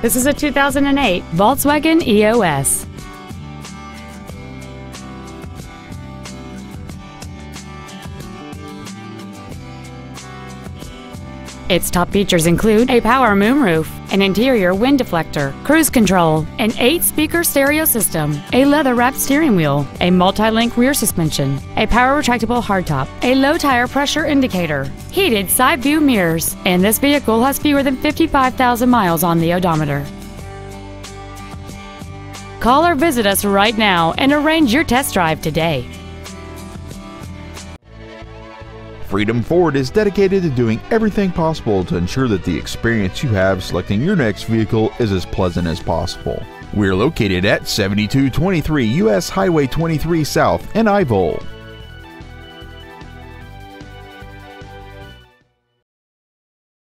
This is a 2008 Volkswagen EOS. Its top features include a power moonroof, an interior wind deflector, cruise control, an 8-speaker stereo system, a leather-wrapped steering wheel, a multi-link rear suspension, a power retractable hardtop, a low tire pressure indicator, heated side view mirrors, and this vehicle has fewer than 55,000 miles on the odometer. Call or visit us right now and arrange your test drive today. Freedom Ford is dedicated to doing everything possible to ensure that the experience you have selecting your next vehicle is as pleasant as possible. We're located at 7223 U.S. Highway 23 South in Ivel.